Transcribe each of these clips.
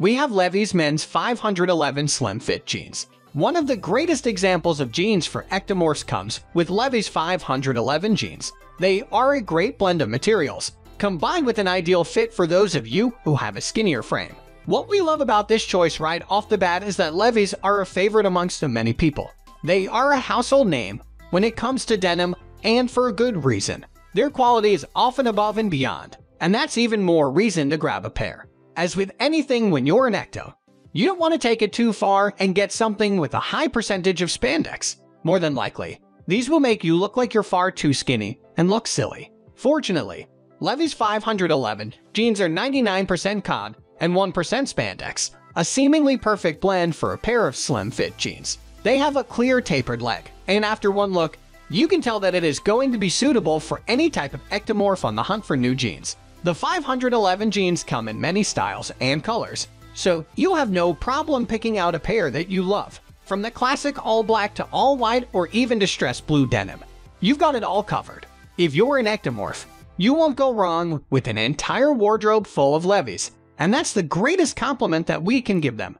we have Levi's Men's 511 Slim Fit Jeans. One of the greatest examples of jeans for ectomorphs comes with Levi's 511 jeans. They are a great blend of materials, combined with an ideal fit for those of you who have a skinnier frame. What we love about this choice right off the bat is that Levi's are a favorite amongst the many people. They are a household name when it comes to denim, and for a good reason. Their quality is often above and beyond, and that's even more reason to grab a pair. As with anything when you're an ecto, you don't want to take it too far and get something with a high percentage of spandex. More than likely, these will make you look like you're far too skinny and look silly. Fortunately, Levi's 511 jeans are 99% cotton and 1% spandex, a seemingly perfect blend for a pair of slim fit jeans. They have a clear tapered leg, and after one look, you can tell that it is going to be suitable for any type of ectomorph on the hunt for new jeans. The 511 jeans come in many styles and colors, so you'll have no problem picking out a pair that you love. From the classic all-black to all-white or even distressed blue denim, you've got it all covered. If you're an ectomorph, you won't go wrong with an entire wardrobe full of Levi's, and that's the greatest compliment that we can give them.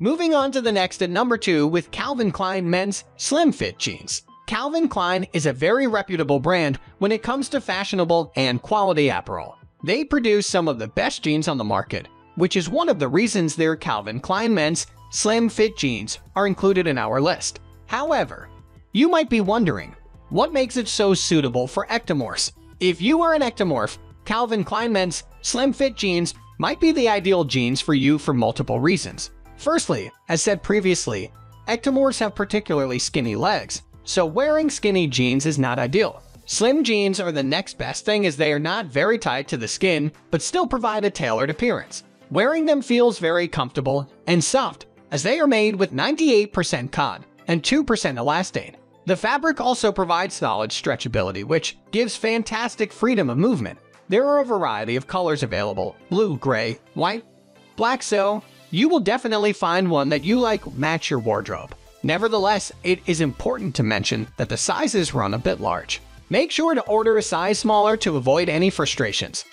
Moving on to the next at number 2 with Calvin Klein Men's Slim Fit Jeans. Calvin Klein is a very reputable brand when it comes to fashionable and quality apparel. They produce some of the best jeans on the market, which is one of the reasons their Calvin Klein Men's Slim Fit Jeans are included in our list. However, you might be wondering, what makes it so suitable for ectomorphs? If you are an ectomorph, Calvin Klein Men's Slim Fit Jeans might be the ideal jeans for you for multiple reasons. Firstly, as said previously, ectomorphs have particularly skinny legs, so wearing skinny jeans is not ideal. Slim jeans are the next best thing as they are not very tight to the skin, but still provide a tailored appearance. Wearing them feels very comfortable and soft, as they are made with 98% cotton and 2% elastane. The fabric also provides solid stretchability, which gives fantastic freedom of movement. There are a variety of colors available: blue, gray, white, black, so you will definitely find one that you like match your wardrobe. Nevertheless, it is important to mention that the sizes run a bit large. Make sure to order a size smaller to avoid any frustrations.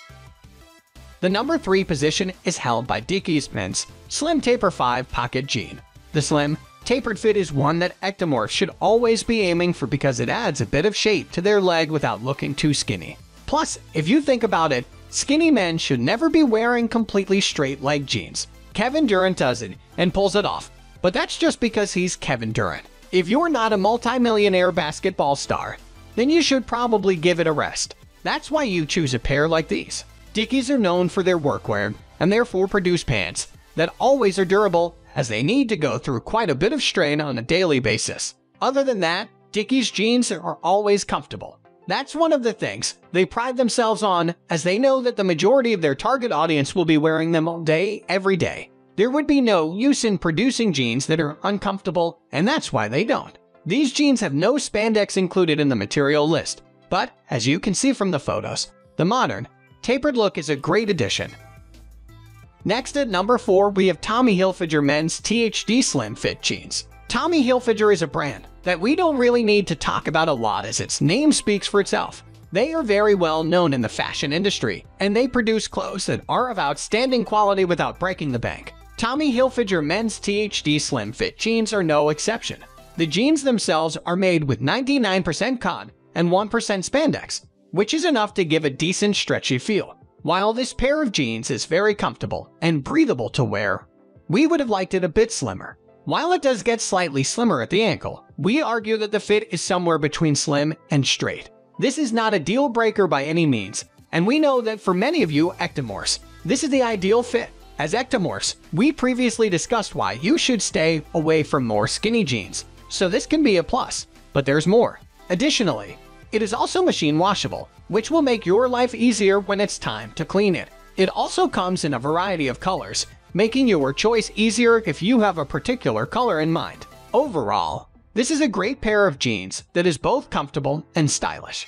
The number 3 position is held by Dickies Men's Slim Taper 5-Pocket Jean. The slim, tapered fit is one that ectomorphs should always be aiming for because it adds a bit of shape to their leg without looking too skinny. Plus, if you think about it, skinny men should never be wearing completely straight leg jeans. Kevin Durant does it and pulls it off, but that's just because he's Kevin Durant. If you're not a multi-millionaire basketball star, then you should probably give it a rest. That's why you choose a pair like these. Dickies are known for their workwear and therefore produce pants that always are durable, as they need to go through quite a bit of strain on a daily basis. Other than that, Dickies jeans are always comfortable. That's one of the things they pride themselves on, as they know that the majority of their target audience will be wearing them all day, every day. There would be no use in producing jeans that are uncomfortable, and that's why they don't. These jeans have no spandex included in the material list, but as you can see from the photos, the modern, tapered look is a great addition. Next at number 4, we have Tommy Hilfiger Men's THD Slim Fit Jeans. Tommy Hilfiger is a brand that we don't really need to talk about a lot, as its name speaks for itself. They are very well known in the fashion industry, and they produce clothes that are of outstanding quality without breaking the bank. Tommy Hilfiger Men's THD Slim Fit Jeans are no exception. The jeans themselves are made with 99% cotton and 1% spandex, which is enough to give a decent stretchy feel. While this pair of jeans is very comfortable and breathable to wear, we would have liked it a bit slimmer. While it does get slightly slimmer at the ankle, we argue that the fit is somewhere between slim and straight. This is not a deal breaker by any means, and we know that for many of you ectomorphs, this is the ideal fit. As ectomorphs, we previously discussed why you should stay away from more skinny jeans, so this can be a plus, but there's more. Additionally, it is also machine washable, which will make your life easier when it's time to clean it. It also comes in a variety of colors, making your choice easier if you have a particular color in mind. Overall, this is a great pair of jeans that is both comfortable and stylish.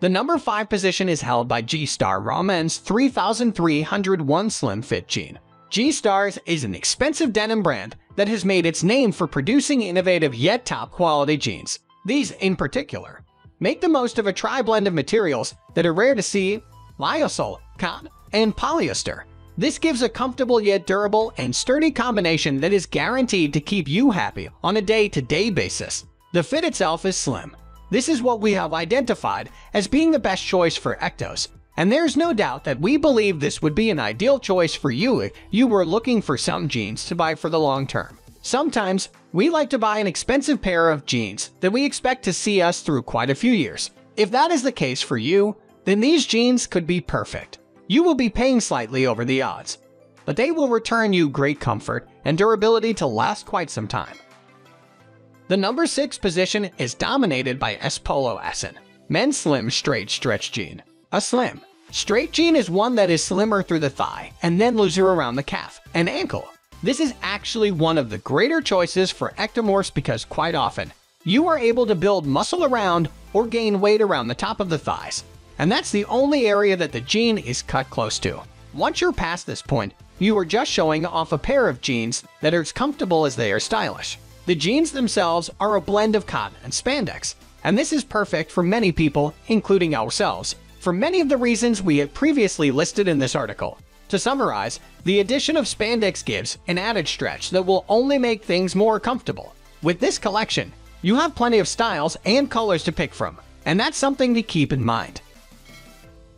The number 5 position is held by G-Star Raw Men's 3301 Slim Fit Jean. G-Stars is an expensive denim brand that has made its name for producing innovative yet top-quality jeans. These, in particular, make the most of a tri-blend of materials that are rare to see: lyocell, cotton, and polyester. This gives a comfortable yet durable and sturdy combination that is guaranteed to keep you happy on a day-to-day basis. The fit itself is slim. This is what we have identified as being the best choice for ectos, and there's no doubt that we believe this would be an ideal choice for you if you were looking for some jeans to buy for the long term. Sometimes, we like to buy an expensive pair of jeans that we expect to see us through quite a few years. If that is the case for you, then these jeans could be perfect. You will be paying slightly over the odds, but they will return you great comfort and durability to last quite some time. The number 6 position is dominated by Polo Assn. Men's Slim Straight Stretch Jean. A slim, straight jean is one that is slimmer through the thigh and then looser around the calf and ankle. This is actually one of the greater choices for ectomorphs because quite often, you are able to build muscle around or gain weight around the top of the thighs, and that's the only area that the jean is cut close to. Once you're past this point, you are just showing off a pair of jeans that are as comfortable as they are stylish. The jeans themselves are a blend of cotton and spandex, and this is perfect for many people, including ourselves, for many of the reasons we had previously listed in this article. To summarize, the addition of spandex gives an added stretch that will only make things more comfortable. With this collection, you have plenty of styles and colors to pick from, and that's something to keep in mind.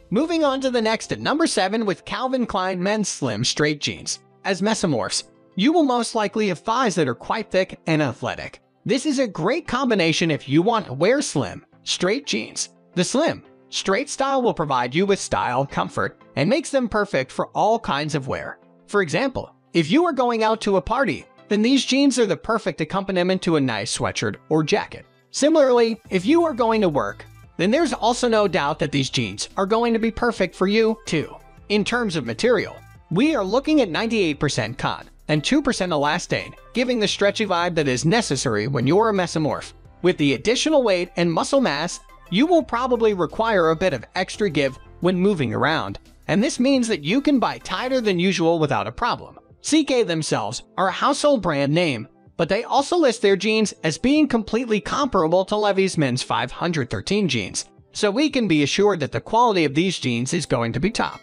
Moving on to the next at number 7 with Calvin Klein Men's Slim Straight Jeans. As mesomorphs, you will most likely have thighs that are quite thick and athletic. This is a great combination if you want to wear slim, straight jeans. The slim, straight style will provide you with style, comfort, and makes them perfect for all kinds of wear. For example, if you are going out to a party, then these jeans are the perfect accompaniment to a nice sweatshirt or jacket. Similarly, if you are going to work, then there's also no doubt that these jeans are going to be perfect for you, too. In terms of material, we are looking at 98% cotton and 2% elastane, giving the stretchy vibe that is necessary when you're a mesomorph. With the additional weight and muscle mass, you will probably require a bit of extra give when moving around, and this means that you can buy tighter than usual without a problem. CK themselves are a household brand name, but they also list their jeans as being completely comparable to Levi's Men's 513 jeans, so we can be assured that the quality of these jeans is going to be top.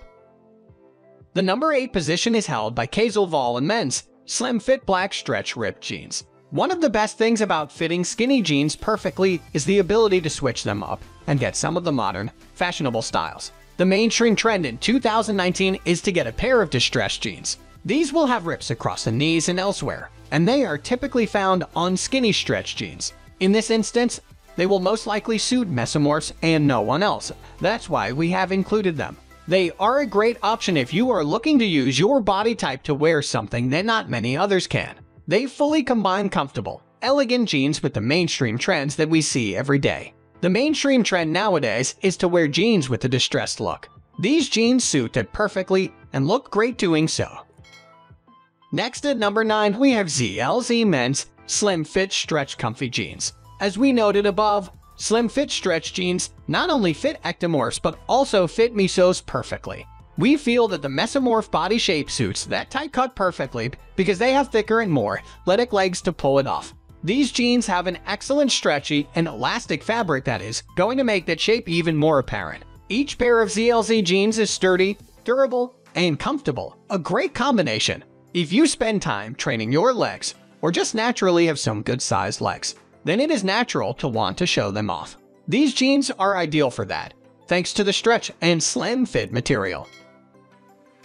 The number 8 position is held by Qazel Vorrlon Men's Slim Fit Black Stretch Ripped Jeans. One of the best things about fitting skinny jeans perfectly is the ability to switch them up and get some of the modern, fashionable styles. The mainstream trend in 2019 is to get a pair of distressed jeans. These will have rips across the knees and elsewhere, and they are typically found on skinny stretch jeans. In this instance, they will most likely suit mesomorphs and no one else. That's why we have included them. They are a great option if you are looking to use your body type to wear something that not many others can. They fully combine comfortable, elegant jeans with the mainstream trends that we see every day. The mainstream trend nowadays is to wear jeans with a distressed look. These jeans suit it perfectly and look great doing so. Next at number 9, we have ZLZ Men's Slim Fit Stretch Comfy Jeans. As we noted above, Slim Fit Stretch Jeans not only fit ectomorphs but also fit mesos perfectly. We feel that the mesomorph body shape suits that tight cut perfectly because they have thicker and more athletic legs to pull it off. These jeans have an excellent stretchy and elastic fabric that is going to make that shape even more apparent. Each pair of ZLZ jeans is sturdy, durable, and comfortable, a great combination if you spend time training your legs or just naturally have some good sized legs. Then it is natural to want to show them off. These jeans are ideal for that, thanks to the stretch and slim fit material.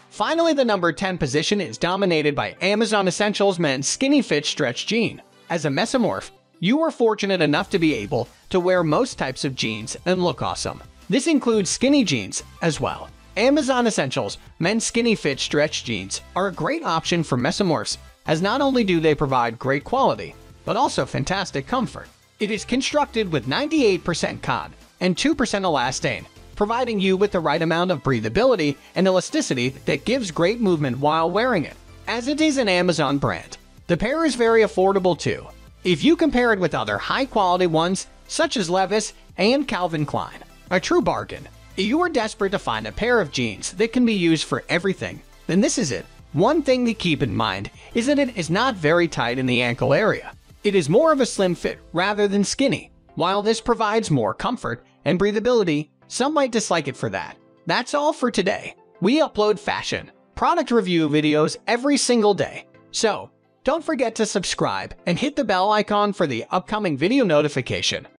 Finally, the number 10 position is dominated by Amazon Essentials Men's Skinny Fit Stretch Jean. As a mesomorph, you are fortunate enough to be able to wear most types of jeans and look awesome. This includes skinny jeans as well. Amazon Essentials Men's Skinny Fit Stretch Jeans are a great option for mesomorphs, as not only do they provide great quality, but also fantastic comfort. It is constructed with 98% cotton and 2% elastane, providing you with the right amount of breathability and elasticity that gives great movement while wearing it. As it is an Amazon brand, the pair is very affordable too, if you compare it with other high-quality ones such as Levi's and Calvin Klein. A true bargain. If you are desperate to find a pair of jeans that can be used for everything, then this is it. One thing to keep in mind is that it is not very tight in the ankle area. It is more of a slim fit rather than skinny. While this provides more comfort and breathability, some might dislike it for that. That's all for today. We upload fashion, product review videos every single day, so don't forget to subscribe and hit the bell icon for the upcoming video notification.